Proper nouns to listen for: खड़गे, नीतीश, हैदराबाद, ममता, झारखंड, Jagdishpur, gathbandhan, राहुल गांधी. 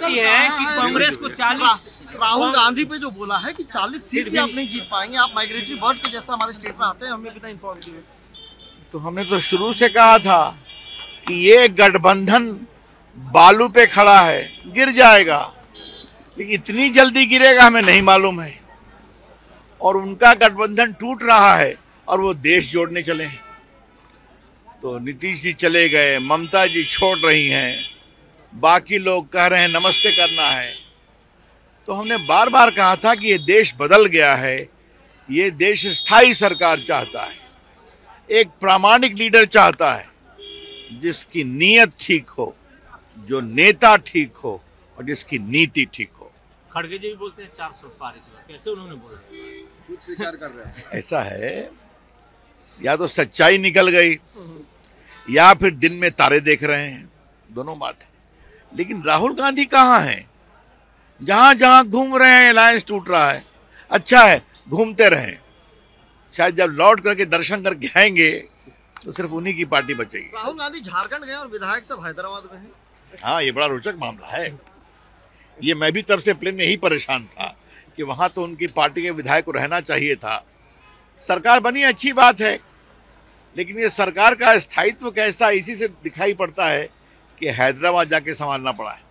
सकती है कि कांग्रेस को 40 राहुल गांधी पे जो बोला है कि 40 सीट भी आप नहीं जीत पाएंगे, आप माइग्रेटरी बर्ड के जैसा हमारे स्टेट में आते हैं, हमें कितना इन्फॉर्मेटिव है। तो हमने तो शुरू से कहा था कि ये गठबंधन बालू पे खड़ा है, गिर जाएगा, लेकिन इतनी जल्दी गिरेगा हमें नहीं मालूम है। और उनका गठबंधन टूट रहा है और वो देश जोड़ने चले हैं। तो नीतीश जी चले गए, ममता जी छोड़ रही हैं, बाकी लोग कह रहे हैं नमस्ते करना है। तो हमने बार बार कहा था कि ये देश बदल गया है, ये देश स्थायी सरकार चाहता है, एक प्रामाणिक लीडर चाहता है जिसकी नीयत ठीक हो, जो नेता ठीक हो और जिसकी नीति ठीक हो। खड़गे जी भी बोलते हैं 400 पार इस बार, कैसे उन्होंने बोला, स्वीकार कर रहे हैं। ऐसा है, या तो सच्चाई निकल गई या फिर दिन में तारे देख रहे हैं, दोनों बात है। लेकिन राहुल गांधी कहाँ हैं? जहाँ जहाँ घूम रहे हैं अलायंस टूट रहा है। अच्छा है घूमते रहें, शायद जब लौट करके दर्शन करके आएंगे तो सिर्फ उन्हीं की पार्टी बचेगी। राहुल गांधी झारखंड गए और विधायक सब हैदराबाद में हैं। हाँ, ये बड़ा रोचक मामला है। ये मैं भी तब से प्लेन में ही परेशान था कि वहाँ तो उनकी पार्टी के विधायक को रहना चाहिए था। सरकार बनी अच्छी बात है, लेकिन ये सरकार का स्थायित्व कैसा, इसी से दिखाई पड़ता है कि हैदराबाद जाके संभालना पड़ा है।